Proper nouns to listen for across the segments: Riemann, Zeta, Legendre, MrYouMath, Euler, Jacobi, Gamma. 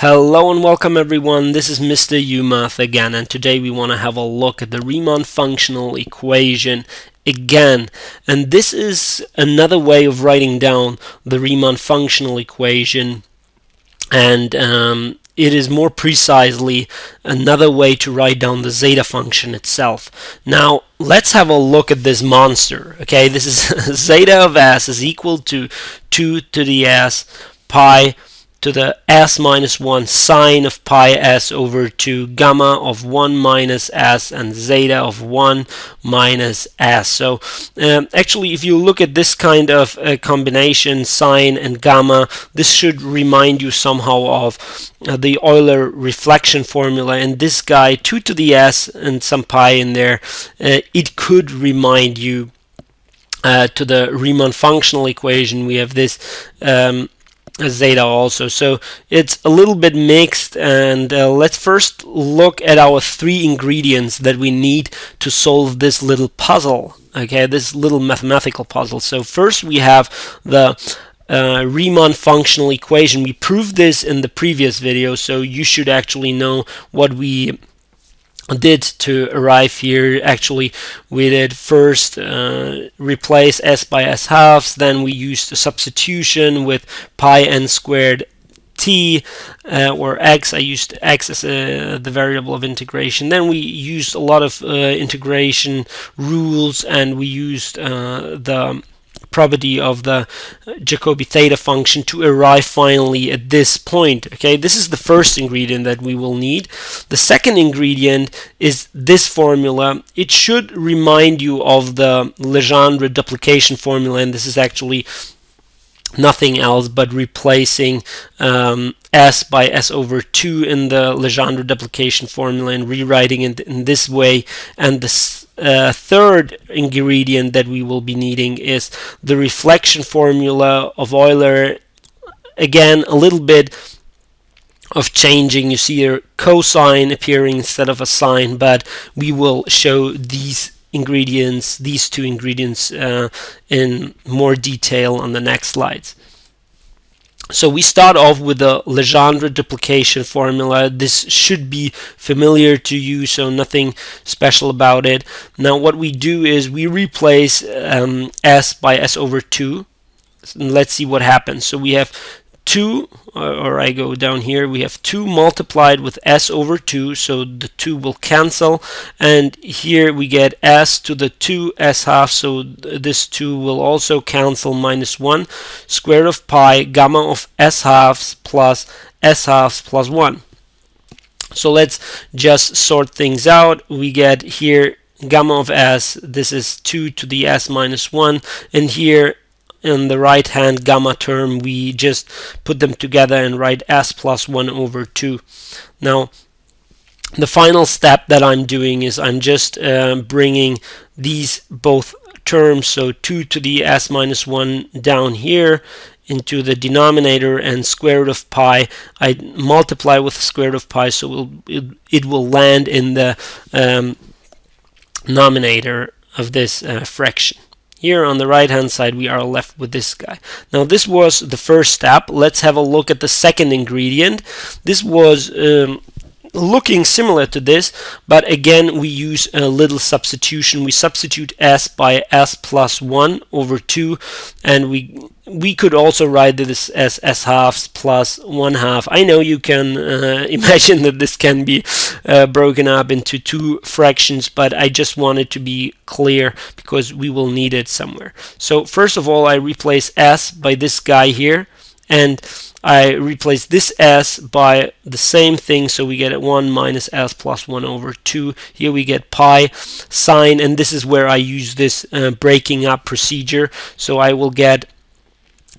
Hello and welcome everyone, this is MrYouMath again, and today we want to have a look at the Riemann functional equation again. And this is another way of writing down the Riemann functional equation, and it is more precisely another way to write down the zeta function itself. Now let's have a look at this monster. Okay, this is zeta of s is equal to 2 to the s pi to the s minus 1 sine of pi s over 2 gamma of 1 minus s and zeta of 1 minus s. So actually, if you look at this kind of combination, sine and gamma, this should remind you somehow of the Euler reflection formula, and this guy 2 to the s and some pi in there, it could remind you to the Riemann functional equation. We have this zeta also, so it's a little bit mixed. And let's first look at our three ingredients that we need to solve this little puzzle, okay, this little mathematical puzzle. So first we have the Riemann functional equation. We proved this in the previous video, so you should actually know what we did to arrive here. Actually, we did first replace s by s halves, then we used a substitution with pi n squared t or x. I used x as the variable of integration. Then we used a lot of integration rules, and we used the property of the Jacobi theta function to arrive finally at this point. Okay, this is the first ingredient that we will need. The second ingredient is this formula. It should remind you of the Legendre duplication formula, and this is actually nothing else but replacing s by s over 2 in the Legendre duplication formula and rewriting it in this way. And the third ingredient that we will be needing is the reflection formula of Euler. Again, a little bit of changing. You see a cosine appearing instead of a sine, but we will show these ingredients, these two ingredients, in more detail on the next slides. So we start off with the Legendre duplication formula. This should be familiar to you, so nothing special about it. Now what we do is we replace s by s over 2. Let's see what happens. So we have 2, or I go down here, we have 2 multiplied with s over 2, so the 2 will cancel, and here we get s to the 2 s half, so this 2 will also cancel, minus 1 square of pi gamma of s halves plus 1. So let's just sort things out. We get here gamma of s, this is 2 to the s minus 1, and here in the right hand gamma term we just put them together and write s plus 1 over 2. Now the final step that I'm doing is I'm just bringing these both terms, so 2 to the s minus 1 down here into the denominator, and square root of pi I multiply with square root of pi, so it will land in the numerator of this fraction. Here on the right hand side we are left with this guy. Now this was the first step. Let's have a look at the second ingredient. This was looking similar to this, but again we use a little substitution. We substitute s by s plus 1 over 2, and we could also write this as s halves plus 1 half. I know you can imagine that this can be broken up into two fractions, but I just wanted to be clear because we will need it somewhere. So first of all I replace s by this guy here, and I replace this s by the same thing, so we get 1 minus s plus 1 over 2. Here we get pi sine, and this is where I use this breaking up procedure. So I will get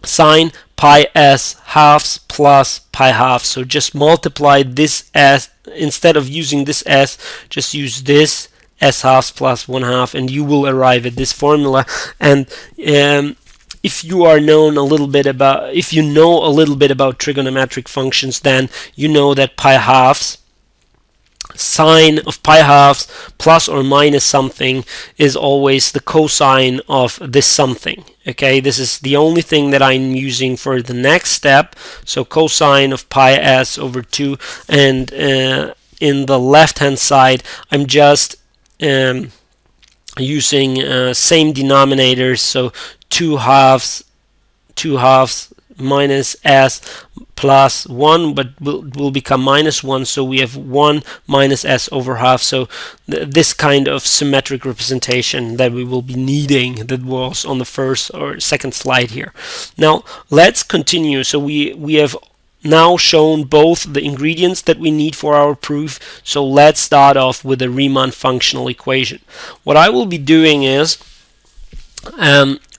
sine pi s halves plus pi halves. So just multiply this s, instead of using this s, just use this s halves plus 1 half, and you will arrive at this formula. And if you are if you know a little bit about trigonometric functions, then you know that pi halves sine of pi halves plus or minus something is always the cosine of this something. Okay, this is the only thing that I'm using for the next step. So cosine of pi s over 2, and in the left hand side I'm just using same denominators, so 2 halves minus s plus 1, but will become minus 1, so we have 1 minus s over half. So this kind of symmetric representation that we will be needing, that was on the first or second slide here. Now let's continue. So we have now shown both the ingredients that we need for our proof, so let's start off with the Riemann functional equation. What I will be doing is,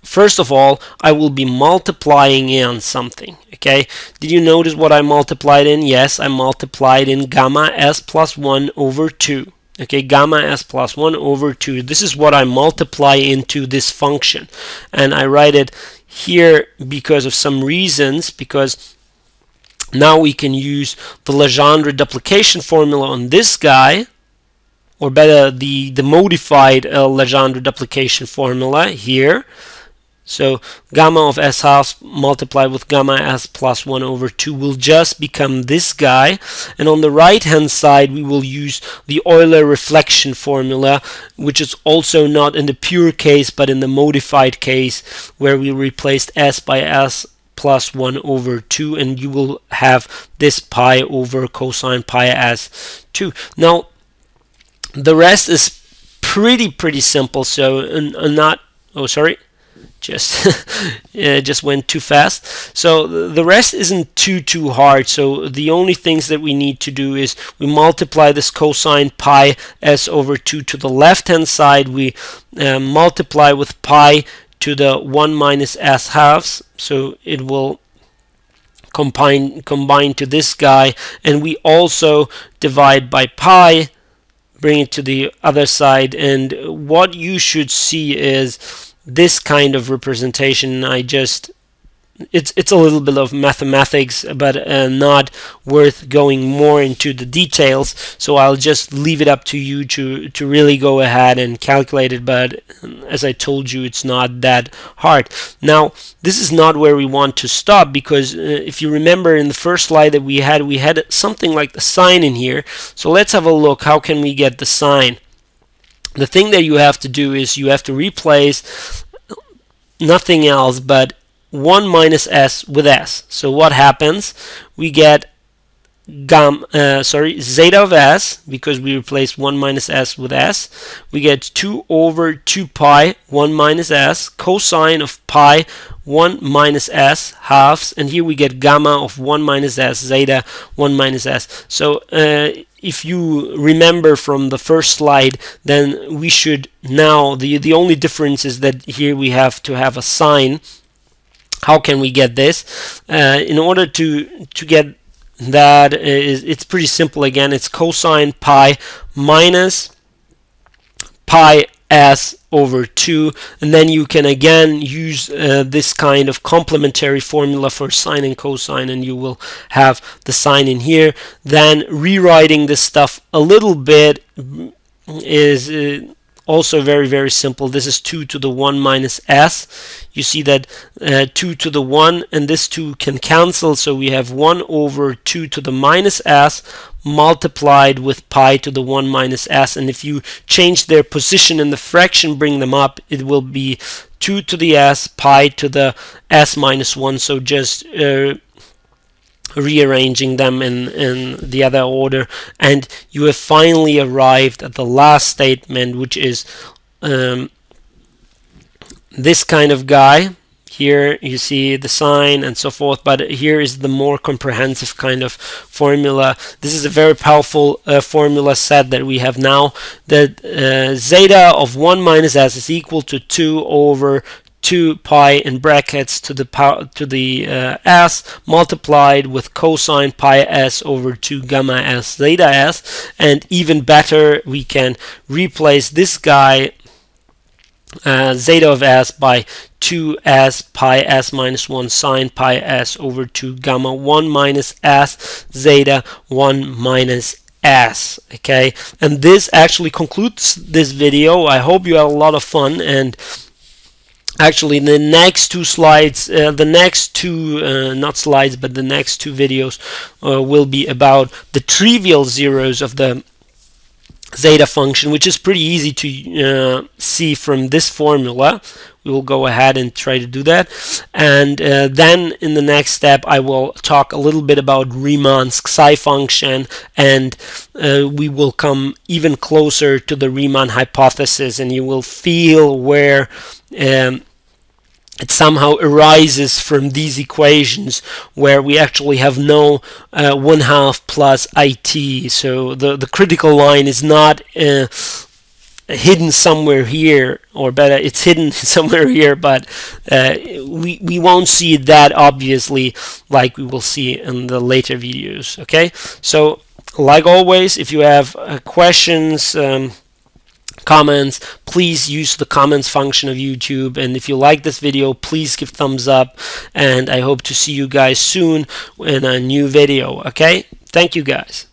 first of all, I will be multiplying in something. Okay, did you notice what I multiplied in? Yes, I multiplied in gamma s plus 1 over 2. Okay, gamma s plus 1 over 2. This is what I multiply into this function, and I write it here because of some reasons, because now we can use the Legendre duplication formula on this guy, or better, the modified Legendre duplication formula here. So gamma of s halves multiplied with gamma s plus 1 over 2 will just become this guy. And on the right hand side we will use the Euler reflection formula, which is also not in the pure case but in the modified case, where we replaced s by s plus 1 over 2, and you will have this pi over cosine pi s 2. Now the rest is pretty simple, so not, oh sorry, just it just went too fast. So the rest isn't too hard. So the only things that we need to do is we multiply this cosine pi s over 2 to the left hand side, we multiply with pi to the 1 minus s halves, so it will combine to this guy, and we also divide by pi, bring it to the other side, and what you should see is this kind of representation. I just, it's a little bit of mathematics, but not worth going more into the details, so I'll just leave it up to you to really go ahead and calculate it. But as I told you, it's not that hard. Now this is not where we want to stop, because if you remember in the first slide that we had something like the sine in here. So let's have a look, how can we get the sine? The thing that you have to do is you have to replace nothing else but 1 minus s with s. So what happens? We get zeta of s, because we replace 1 minus s with s. We get 2 over 2 pi 1 minus s cosine of pi 1 minus s halves, and here we get gamma of 1 minus s, zeta 1 minus s. So if you remember from the first slide, then we should now, the only difference is that here we have to have a sine. How can we get this? In order to get that, it's pretty simple again. It's cosine pi minus pi s over 2, and then you can again use this kind of complementary formula for sine and cosine, and you will have the sine in here. Then rewriting this stuff a little bit is also very simple. This is 2 to the 1 minus s. You see that 2 to the 1 and this 2 can cancel, so we have 1 over 2 to the minus s multiplied with pi to the 1 minus s, and if you change their position in the fraction, bring them up, it will be 2 to the s pi to the s minus 1. So just rearranging them in the other order, and you have finally arrived at the last statement, which is this kind of guy. Here you see the sine and so forth, but here is the more comprehensive kind of formula. This is a very powerful formula set that we have now, that zeta of 1 minus s is equal to 2 over 2 pi in brackets to the power to the s multiplied with cosine pi s over 2 gamma s zeta s. And even better, we can replace this guy zeta of s by 2s pi s minus 1 sine pi s over 2 gamma 1 minus s zeta 1 minus as, okay? And this actually concludes this video. I hope you had a lot of fun, and actually the next two slides, the next two videos will be about the trivial zeros of the zeta function, which is pretty easy to see from this formula. We will go ahead and try to do that, and then in the next step I will talk a little bit about Riemann's psi function, and we will come even closer to the Riemann hypothesis, and you will feel where it somehow arises from these equations where we actually have no 1/2 plus IT. So the critical line is not hidden somewhere here, or better, it's hidden somewhere here, but we won't see it that obviously like we will see in the later videos, okay? So like always, if you have questions, comments, please use the comments function of YouTube, and if you like this video, please give thumbs up, and I hope to see you guys soon in a new video, okay? Thank you guys.